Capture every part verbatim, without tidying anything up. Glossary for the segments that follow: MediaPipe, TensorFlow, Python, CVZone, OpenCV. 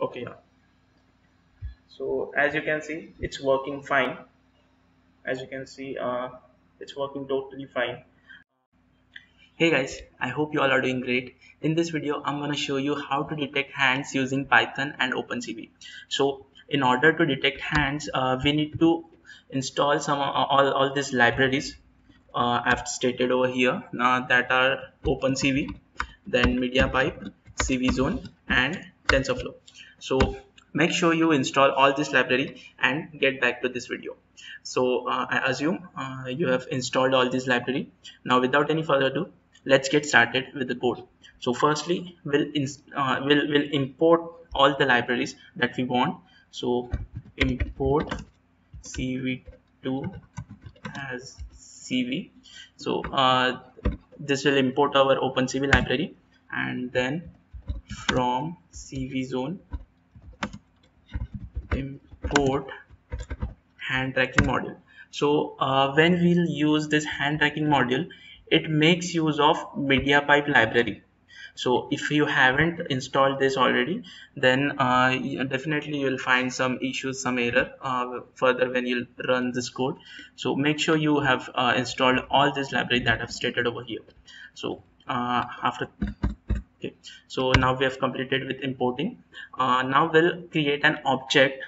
Okay, yeah. So as you can see, it's working fine. As you can see, uh, it's working totally fine. Hey guys, I hope you all are doing great. In this video, I'm going to show you how to detect hands using Python and OpenCV. So in order to detect hands, uh, we need to install some uh, all, all these libraries uh, I've stated over here uh, that are OpenCV, then MediaPipe, CVZone and TensorFlow. So make sure you install all this library and get back to this video. So uh, I assume uh, you have installed all this library. Now without any further ado, let's get started with the code. So firstly, we'll, uh, we'll, we'll import all the libraries that we want. So import C V two as C V. So uh, this will import our OpenCV library, and then from CVZone import hand tracking module. So uh, when we'll use this hand tracking module, it makes use of MediaPipe library. So if you haven't installed this already, then uh, definitely you'll find some issues, some error uh, further when you'll run this code. So make sure you have uh, installed all this library that I've stated over here. So uh, after okay, so now we have completed with importing. Uh, now we'll create an object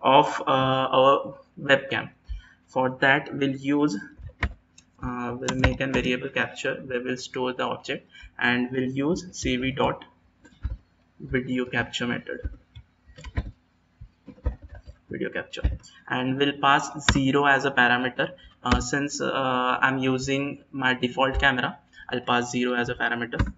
of uh, our webcam. For that, we'll use uh, we'll make a variable capture where we'll store the object, and we'll use cv dot video capture method, video capture, and we'll pass zero as a parameter. Uh, since uh, I'm using my default camera, I'll pass zero as a parameter.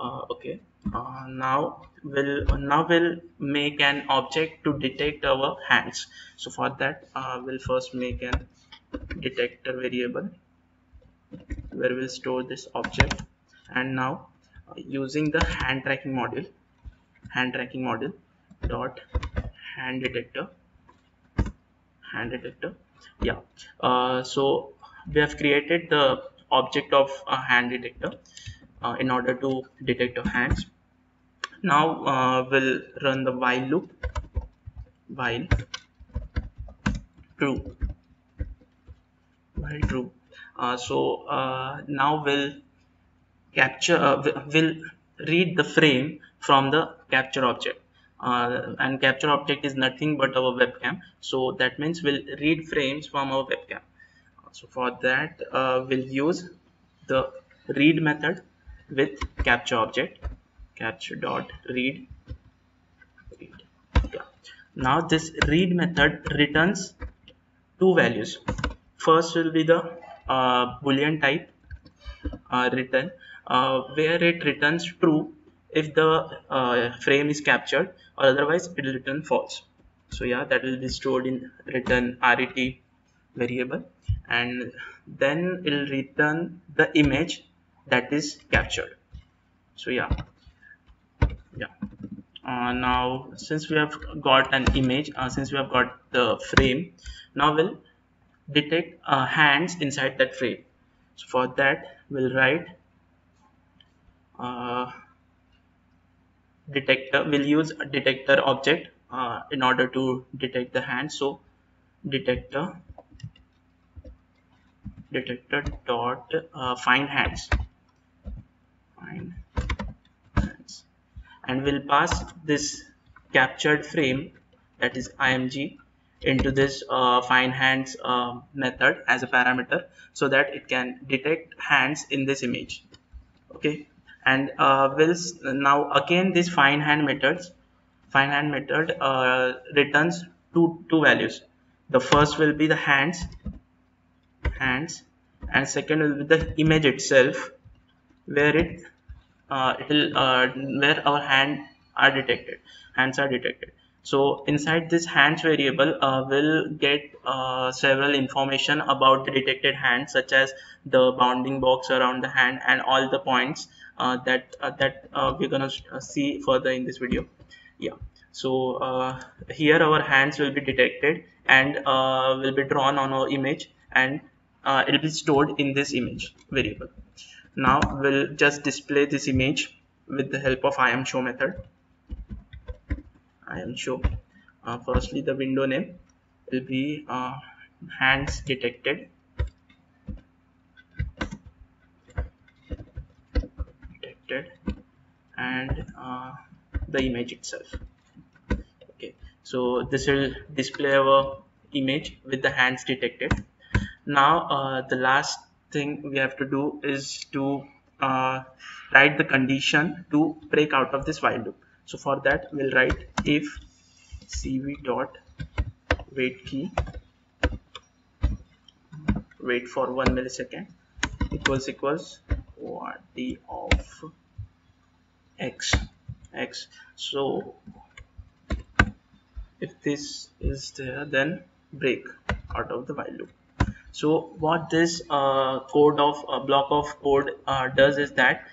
Uh, okay, uh, now we'll now we'll make an object to detect our hands. So for that, uh, we'll first make an detector variable where we'll store this object. And now uh, using the hand tracking module, hand tracking module dot hand detector, hand detector. Yeah. Uh, so we have created the object of a hand detector. Uh, in order to detect our hands, now uh, we'll run the while loop, while true, while true. Uh, so uh, now we'll capture, uh, we'll read the frame from the capture object, uh, and capture object is nothing but our webcam. So that means we'll read frames from our webcam. So for that, uh, we'll use the read method with capture object, capture dot read, read. Yeah. Now this read method returns two values. First will be the uh, boolean type uh, return, uh, where it returns true if the uh, frame is captured, or otherwise it will return false. So yeah, that will be stored in return ret variable, and then it will return the image that is captured. So yeah, yeah. Uh, now since we have got an image, uh, since we have got the frame, now we'll detect uh, hands inside that frame. So for that, we'll write uh, detector. We'll use a detector object uh, in order to detect the hands. So detector, detector dot uh, find hands. And we'll pass this captured frame, that is I M G, into this uh, find hands uh, method as a parameter, so that it can detect hands in this image. Okay, and uh, we'll now again this find hand methods, find hand method uh, returns two two values. The first will be the hands, hands, and second will be the image itself, where it Uh, it'll, uh, where our hand are detected, hands are detected. So inside this hands variable, uh, we'll get uh, several information about the detected hand, such as the bounding box around the hand and all the points uh, that uh, that uh, we're gonna see further in this video. Yeah. So uh, here our hands will be detected and uh, will be drawn on our image, and uh, it'll be stored in this image variable. Now we'll just display this image with the help of I M show method. I will show. Uh, firstly, the window name will be uh, hands detected detected and uh, the image itself. Okay, so this will display our image with the hands detected. Now uh, the last thing we have to do is to uh, write the condition to break out of this while loop. So for that we'll write if cv dot wait key wait for one millisecond equals equals O R D of x x. So if this is there, then break out of the while loop. So what this uh, code of uh, block of code uh, does is that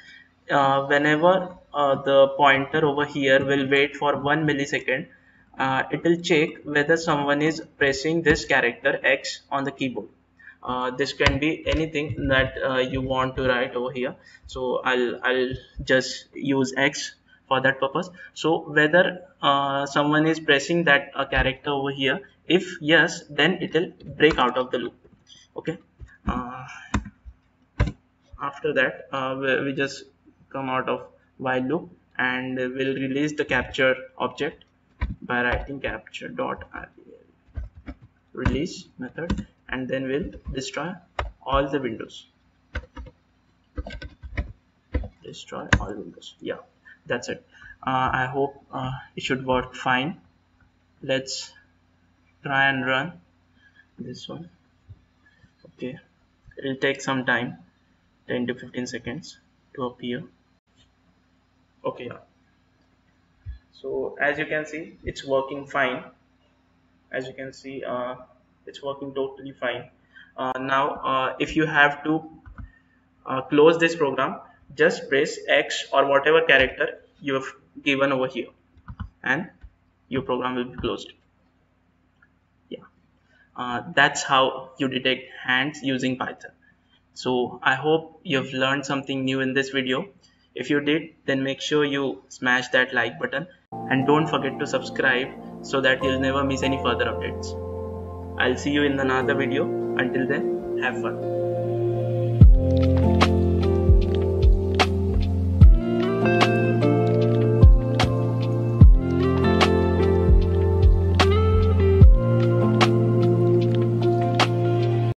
uh, whenever uh, the pointer over here will wait for one millisecond, uh, it will check whether someone is pressing this character X on the keyboard. Uh, this can be anything that uh, you want to write over here. So I'll I'll just use X for that purpose. So whether uh, someone is pressing that uh, character over here, if yes, then it will break out of the loop. Okay, uh, after that uh, we, we just come out of while loop and we'll release the capture object by writing capture dot release method, and then we'll destroy all the windows. Destroy all windows. Yeah, that's it. uh, I hope uh, it should work fine. Let's try and run this one. Okay, it will take some time, ten to fifteen seconds to appear. Okay, so as you can see, it's working fine. As you can see, uh, it's working totally fine. Uh, now uh, if you have to uh, close this program, just press X or whatever character you have given over here and your program will be closed. Yeah, uh, that's how you detect hands using Python. So I hope you've learned something new in this video. If you did, then make sure you smash that like button and don't forget to subscribe so that you'll never miss any further updates. I'll see you in another video. Until then, have fun.